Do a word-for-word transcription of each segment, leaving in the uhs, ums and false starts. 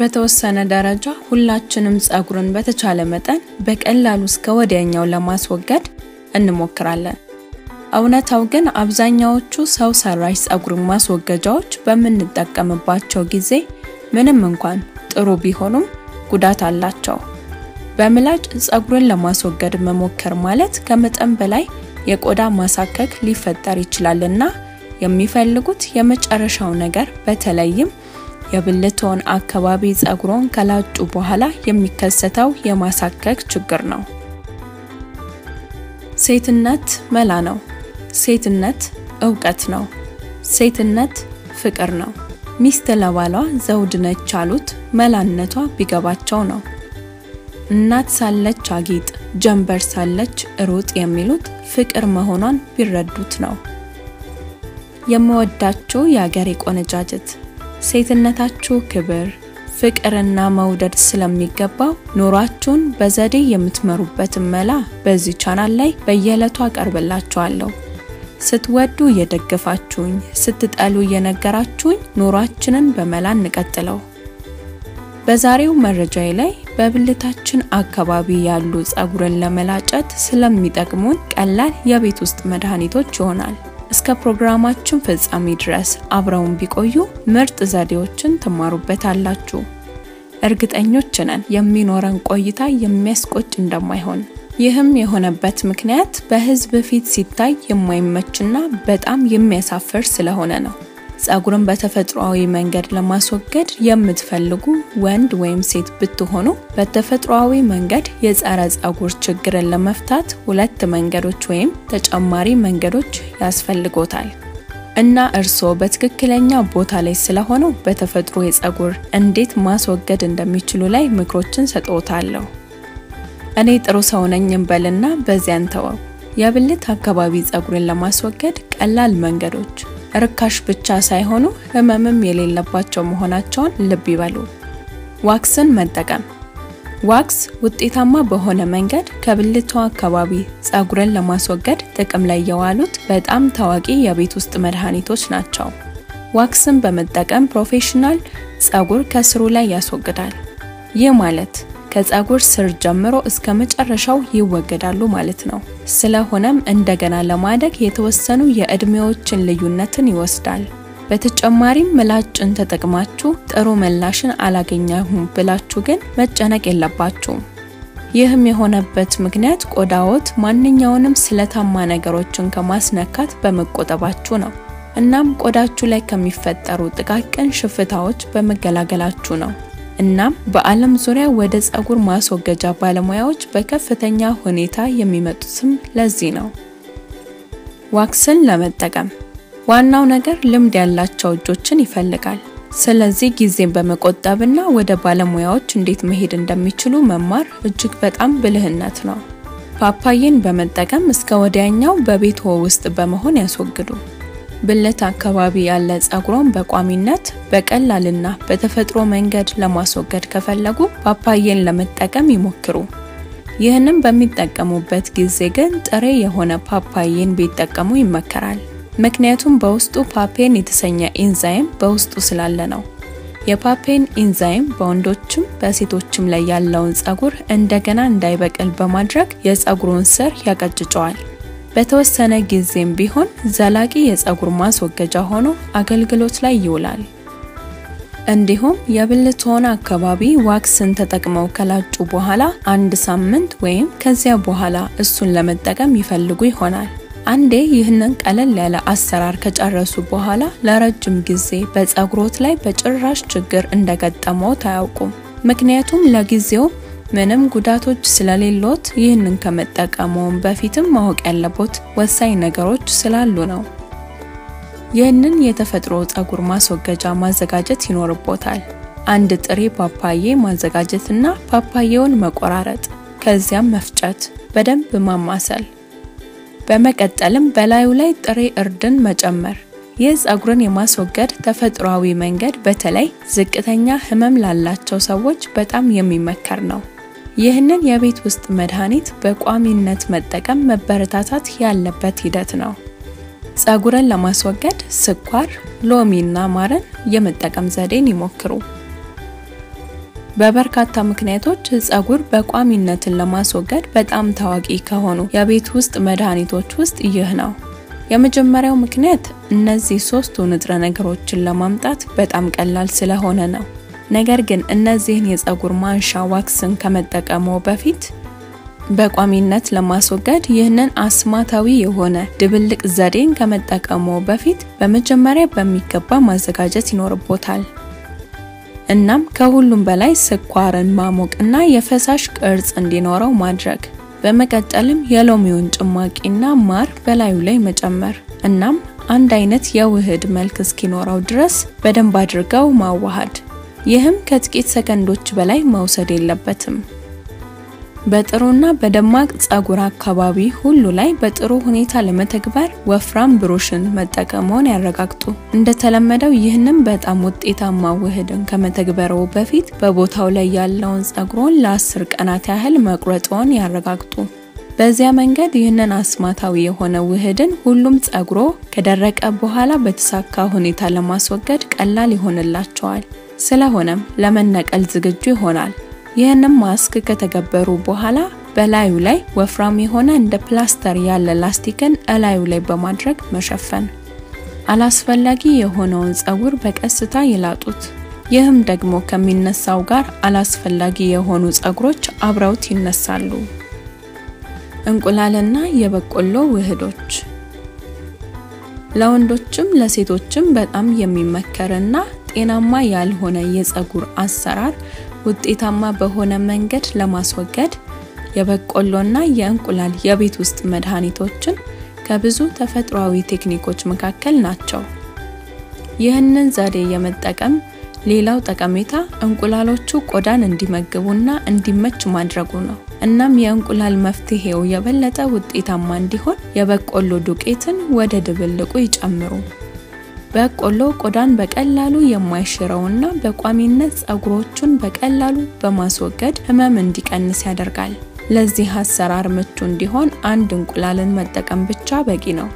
በተወሰነ ደረጃ ሁላችንም ጻጉርን በተቻለ መጠን በቀላሉ ስከወዲያኛው ለማስወገድ እንሞክራለን። አውነታው ግን አብዛኛዎቹ ሰው ሰራሽ ጻጉርን ማስወገጃዎች በመንጠቀምባቸው ጊዜ ምንም እንኳን ጥሩ ቢሆኑም ጉዳት አላቸው። በመላጭ ጻጉርን ለማስወገድ መሞከር ማለት ከመጠን በላይ የቆዳ ማሳከክ ሊፈጠር ይችላልና የሚፈልጉት የመጨረሻው ነገር በተለይም የብልቶን አከባቢ ጻጉሮን ካላጩ በኋላ የሚከሰተው የማሳከክ ችግር ነው። ሴትነት መላ ነው። ሴትነት ዕውቀት ነው። ሴትነት ፍቅር ነው። ሚስት ለባሏ ዘውድ ነች አሉት መላነቷ ቢገባቸው ነው። እናት ሳለች አጊጥ ጀምበር ሳለች ሩጥ የሚሉት ፍቅር መሆኗን ቢረዱት ነው። የምወዳቸው ያገሬ ቆነጃጅት ሴትነታችሁ ክብር ፍቅርና መውደድ ስለሚገባው ኖራችሁን በዘዴ የምትመሩበት መላ በዚህ ቻናል ላይ በየዕለቱ አቀርብላችኋለሁ። ስትወዱ የደገፋችሁኝ ስትጠሉ የነገራችሁኝ ኖራችንን በመላ እንቀጥለው። በዛሬው መረጃዬ ላይ በብልታችን አካባቢ ያሉ ጻጉርን ለመላጨት ስለሚጠቅሙን ቀላል የቤት ውስጥ መድኃኒቶች ይሆናል። እስከ ፕሮግራማችን ፍጻሜ ድረስ አብራውን ቢቆዩ ምርጥ ዘዴዎችን ተማሩበታላችሁ። እርግጠኞች ነን የሚኖረን ቆይታ የሚያስቆጭ እንደማይሆን። ይህም የሆነበት ምክንያት በህዝብ ፊት ሲታይ የማይመችና በጣም የሚያሳፍር ስለሆነ ነው። ጻጉርን በተፈጥሯዊ መንገድ ለማስወገድ የምትፈልጉ ወንድ ወይም ሴት ብትሆኑ በተፈጥሯዊ መንገድ የጻራ ጻጉር ችግርን ለመፍታት ሁለት መንገዶች ወይም ተጨማሪ መንገዶች ያስፈልጉታል። እና እርሶ በትክክለኛ ቦታ ላይ ስለሆኑ በተፈጥሮ የጻጉር እንዴት ማስወገድ እንደሚችሉ ላይ ምክሮችን ሰጥዎታለሁ። እኔ ጥሩ ሰው ነኝም በልና በዚያን ተወው። የብልት አካባቢ ጻጉርን ለማስወገድ ቀላል መንገዶች ርካሽ ብቻ ሳይሆኑ ህመምም የሌለባቸው መሆናቸውን ልብ ይበሉ። ዋክስን መጠቀም ዋክስ ውጤታማ በሆነ መንገድ ከብልቷ አካባቢ ጻጉርን ለማስወገድ ጥቅም ላይ የዋሉት በጣም ታዋቂ የቤት ውስጥ መድኃኒቶች ናቸው። ዋክስን በመጠቀም ፕሮፌሽናል ጻጉር ከስሩ ላይ ያስወግዳል። ይህ ማለት ከጻጉር ስር ጀምሮ እስከ መጨረሻው ይወገዳሉ ማለት ነው። ስለሆነም እንደገና ለማደግ የተወሰኑ የእድሜዎችን ልዩነትን ይወስዳል። በተጨማሪም ምላጭን ተጠቅማችሁ ጥሩ ምላሽን አላገኛችሁ ብላችሁ ግን መጨነቅ የለባችሁም። ይህም የሆነበት ምክንያት ቆዳዎት ማንኛውንም ስለታማ ነገሮችን ከማስነካት በመቆጠባችሁ ነው። እናም ቆዳችሁ ላይ ከሚፈጠሩ ጥቃቅን ሽፍታዎች በመገላገላችሁ ነው። እናም በአለም ዙሪያ ወደ ጻጉር ማስወገጃ ባለሙያዎች በከፍተኛ ሁኔታ የሚመጡትም ለዚህ ነው። ዋክስን ለመጠቀም ዋናው ነገር ልምድ ያላቸው እጆችን ይፈልጋል። ስለዚህ ጊዜን በመቆጠብና ወደ ባለሙያዎች እንዴት መሄድ እንደሚችሉ መማር እጅግ በጣም ብልህነት ነው። ፓፓዬን በመጠቀም እስከ ወዲያኛው በቤትዎ ውስጥ በመሆን ያስወግዱ። ብልት አካባቢ ያለ ጻጉርን በቋሚነት በቀላልና በተፈጥሮ መንገድ ለማስወገድ ከፈለጉ ፓፓዬን ለመጠቀም ይሞክሩ። ይህንም በሚጠቀሙበት ጊዜ ግን ጥሬ የሆነ ፓፓዬን ቢጠቀሙ ይመከራል። ምክንያቱም በውስጡ ፓፔን የተሰኘ ኢንዛይም በውስጡ ስላለ ነው። የፓፔን ኢንዛይም በወንዶችም በሴቶችም ላይ ያለውን ጻጉር እንደገና እንዳይበቅል በማድረግ የጻጉሩን ስር ያቀጭጨዋል። በተወሰነ ጊዜም ቢሆን ዘላቂ የጻጉር ማስወገጃ ሆኖ አገልግሎት ላይ ይውላል። እንዲሁም የብልቶን አካባቢ ዋክስን ተጠቅመው ከላጩ በኋላ አንድ ሳምንት ወይም ከዚያ በኋላ እሱን ለመጠቀም ይፈልጉ ይሆናል። አንዴ ይህንን ቀለል ያለ አሰራር ከጨረሱ በኋላ ለረጅም ጊዜ በጻጉሮት ላይ በጭራሽ ችግር እንደገጠመው ታያውቁም። ምክንያቱም ለጊዜው ምንም ጉዳቶች ስለሌሎት ይህንን ከመጠቀሙም በፊትም ማወቅ ያለቦት ወሳኝ ነገሮች ስላሉ ነው። ይህንን የተፈጥሮ ጻጉር ማስወገጃ ማዘጋጀት ይኖርቦታል። አንድ ጥሬ ፓፓዬ ማዘጋጀትና ፓፓዬውን መቆራረጥ ከዚያም መፍጨት በደንብ ማማሰል። በመቀጠልም በላዩ ላይ ጥሬ እርድን መጨመር። የጻጉርን የማስወገድ ተፈጥሯዊ መንገድ በተለይ ዝቅተኛ ህመም ላላቸው ሰዎች በጣም የሚመከር ነው። ይህንን የቤት ውስጥ መድኃኒት በቋሚነት መጠቀም መበረታታት ያለበት ሂደት ነው። ጻጉርን ለማስወገድ ስኳር፣ ሎሚና ማርን የመጠቀም ዘዴን ይሞክሩ። በበርካታ ምክንያቶች ጸጉር በቋሚነትን ለማስወገድ በጣም ታዋቂ ከሆኑ የቤት ውስጥ መድኃኒቶች ውስጥ ይህ ነው። የመጀመሪያው ምክንያት እነዚህ ሶስቱ ንጥረ ነገሮችን ለማምጣት በጣም ቀላል ስለሆነ ነው። ነገር ግን እነዚህን የጸጉር ማንሻ ዋክስን ከመጠቀሙ በፊት በቋሚነት ለማስወገድ ይህንን አስማታዊ የሆነ ድብልቅ ዘዴን ከመጠቀሙ በፊት በመጀመሪያ በሚገባ ማዘጋጀት ይኖርበታል። እናም ከሁሉም በላይ ስኳርን ማሞቅና የፈሳሽ ቅርጽ እንዲኖረው ማድረግ፣ በመቀጠልም የሎሚውን ጭማቂና ማር በላዩ ላይ መጨመር እናም አንድ አይነት የውህድ መልክ እስኪኖረው ድረስ በደንብ አድርገው ማዋሃድ። ይህም ከጥቂት ሰከንዶች በላይ መውሰድ የለበትም። በጥሩና በደማቅ ጸጉር አካባቢ ሁሉ ላይ በጥሩ ሁኔታ ለመተግበር ወፍራም ብሩሽን መጠቀሙን ያረጋግጡ። እንደተለመደው ይህንም በጣም ውጤታማ ውህድን ከመተግበሩ በፊት በቦታው ላይ ያለውን ጸጉሩን ለአስር ቀናት ያህል መቁረጡን ያረጋግጡ። በዚያ መንገድ ይህንን አስማታዊ የሆነ ውህድን ሁሉም ጸጉሮ ከደረቀ በኋላ በተሳካ ሁኔታ ለማስወገድ ቀላል ይሆንላቸዋል። ስለሆነም ለመነቀል ዝግጁ ይሆናል። ይህንን ማስክ ከተገበሩ በኋላ በላዩ ላይ ወፍራም የሆነ እንደ ፕላስተር ያለ ላስቲክን እላዩ ላይ በማድረግ መሸፈን። አላስፈላጊ የሆነውን ጸጉር በቀስታ ይላጡት። ይህም ደግሞ ከሚነሳው ጋር አላስፈላጊ የሆኑ ጸጉሮች አብረውት ይነሳሉ። እንቁላልና የበቆሎ ውህዶች ለወንዶችም ለሴቶችም በጣም የሚመከርና ጤናማ ያልሆነ የጸጉር አሰራር ውጤታማ በሆነ መንገድ ለማስወገድ የበቆሎና የእንቁላል የቤት ውስጥ መድኃኒቶችን ከብዙ ተፈጥሯዊ ቴክኒኮች መካከል ናቸው። ይህንን ዘዴ የመጠቀም ሌላው ጠቀሜታ እንቁላሎቹ ቆዳን እንዲመግቡና እንዲመች ማድረጉ ነው። እናም የእንቁላል መፍትሄው የበለጠ ውጤታማ እንዲሆን የበቆሎ ዱቄትን ወደ ድብልቁ ይጨምሩ። በቆሎ ቆዳን በቀላሉ የማይሽረውና በቋሚነት ጸጉሮቹን በቀላሉ በማስወገድ ህመም እንዲቀንስ ያደርጋል። ለዚህ አሰራር ምቹ እንዲሆን አንድ እንቁላልን መጠቀም ብቻ በቂ ነው።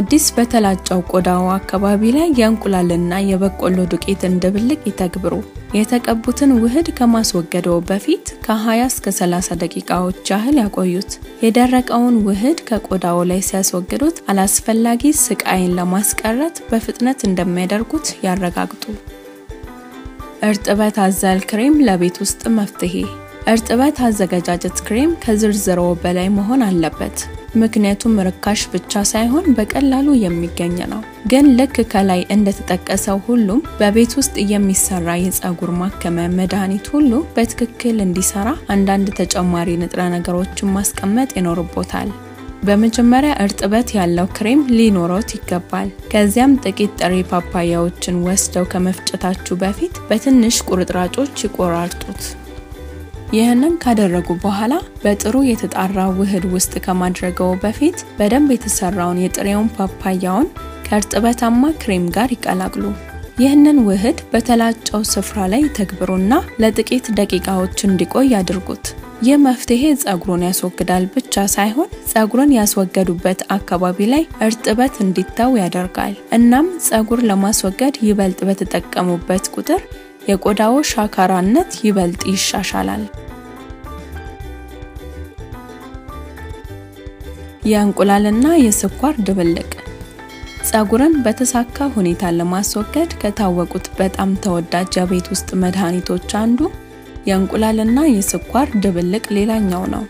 አዲስ በተላጨው ቆዳው አካባቢ ላይ የእንቁላልና የበቆሎ ዱቄትን ድብልቅ ይተግብሩ። የተቀቡትን ውህድ ከማስወገደው በፊት ከ20-30 ደቂቃዎች ያህል ያቆዩት። የደረቀውን ውህድ ከቆዳው ላይ ሲያስወግዱት አላስፈላጊ ስቃይን ለማስቀረት በፍጥነት እንደሚያደርጉት ያረጋግጡ። እርጥበት አዘል ክሬም ለቤት ውስጥ መፍትሄ። እርጥበት አዘገጃጀት ክሬም ከዝርዝሩ በላይ መሆን አለበት። ምክንያቱም ርካሽ ብቻ ሳይሆን በቀላሉ የሚገኝ ነው። ግን ልክ ከላይ እንደተጠቀሰው ሁሉም በቤት ውስጥ የሚሰራ የጸጉር ማከሚያ መድኃኒት ሁሉ በትክክል እንዲሰራ አንዳንድ ተጨማሪ ንጥረ ነገሮችን ማስቀመጥ ይኖርበታል። በመጀመሪያ እርጥበት ያለው ክሬም ሊኖሮት ይገባል። ከዚያም ጥቂት ጥሬ ፓፓያዎችን ወስደው ከመፍጨታችሁ በፊት በትንሽ ቁርጥራጮች ይቆራርጡት። ይህንን ካደረጉ በኋላ በጥሩ የተጣራ ውህድ ውስጥ ከማድረገው በፊት በደንብ የተሰራውን የጥሬውን ፓፓያውን ከርጥበታማ ክሬም ጋር ይቀላቅሉ። ይህንን ውህድ በተላጨው ስፍራ ላይ ተግብሩና ለጥቂት ደቂቃዎች እንዲቆይ ያድርጉት። ይህ መፍትሄ ጸጉሩን ያስወግዳል ብቻ ሳይሆን ጸጉሩን ያስወገዱበት አካባቢ ላይ እርጥበት እንዲታው ያደርጋል። እናም ጸጉር ለማስወገድ ይበልጥ በተጠቀሙበት ቁጥር የቆዳው ሻካራነት ይበልጥ ይሻሻላል። የእንቁላልና የስኳር ድብልቅ ጸጉርን በተሳካ ሁኔታ ለማስወገድ ከታወቁት በጣም ተወዳጅ የቤት ውስጥ መድኃኒቶች አንዱ የእንቁላልና የስኳር ድብልቅ ሌላኛው ነው።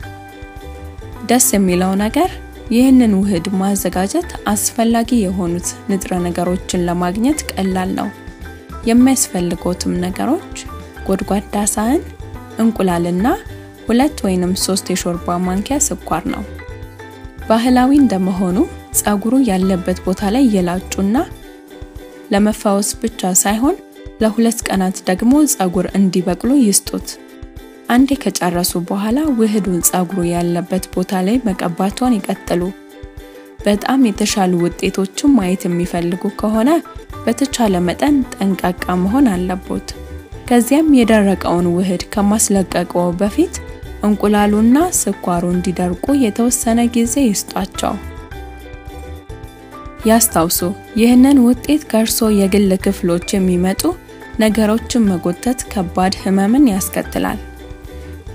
ደስ የሚለው ነገር ይህንን ውህድ ማዘጋጀት አስፈላጊ የሆኑት ንጥረ ነገሮችን ለማግኘት ቀላል ነው። የሚያስፈልጉትም ነገሮች ጎድጓዳ ሳህን እንቁላልና ሁለት ወይንም ሶስት የሾርባ ማንኪያ ስኳር ነው። ባህላዊ እንደመሆኑ ጸጉሩ ያለበት ቦታ ላይ ይላጩና ለመፋወስ ብቻ ሳይሆን ለሁለት ቀናት ደግሞ ጸጉር እንዲበቅሉ ይስጡት። አንዴ ከጨረሱ በኋላ ውህዱን ጸጉሩ ያለበት ቦታ ላይ መቀባቱን ይቀጥሉ። በጣም የተሻሉ ውጤቶችን ማየት የሚፈልጉ ከሆነ በተቻለ መጠን ጠንቃቃ መሆን አለበት። ከዚያም የደረቀውን ውህድ ከማስለቀቀው በፊት እንቁላሉና ስኳሩ እንዲደርቁ የተወሰነ ጊዜ ይስጧቸው። ያስታውሱ፣ ይህንን ውጤት ከእርሶ የግል ክፍሎች የሚመጡ ነገሮችን መጎተት ከባድ ህመምን ያስከትላል።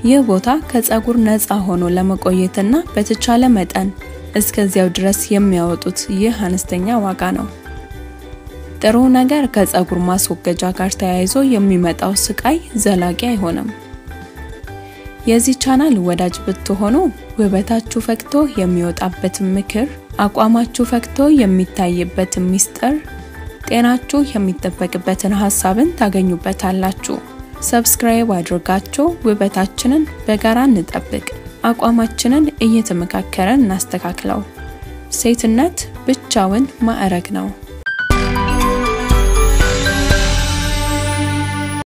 ይህ ቦታ ከፀጉር ነፃ ሆኖ ለመቆየትና በተቻለ መጠን እስከዚያው ድረስ የሚያወጡት ይህ አነስተኛ ዋጋ ነው። ጥሩ ነገር ከፀጉር ማስወገጃ ጋር ተያይዞ የሚመጣው ስቃይ ዘላቂ አይሆንም። የዚህ ቻናል ወዳጅ ብትሆኑ ውበታችሁ ፈክቶ የሚወጣበት ምክር፣ አቋማችሁ ፈክቶ የሚታይበት ሚስጥር፣ ጤናችሁ የሚጠበቅበትን ሐሳብን ታገኙበታላችሁ። ሰብስክራይብ አድርጋችሁ ውበታችንን በጋራ እንጠብቅ። አቋማችንን እየተመካከረን እናስተካክለው። ሴትነት ብቻውን ማዕረግ ነው።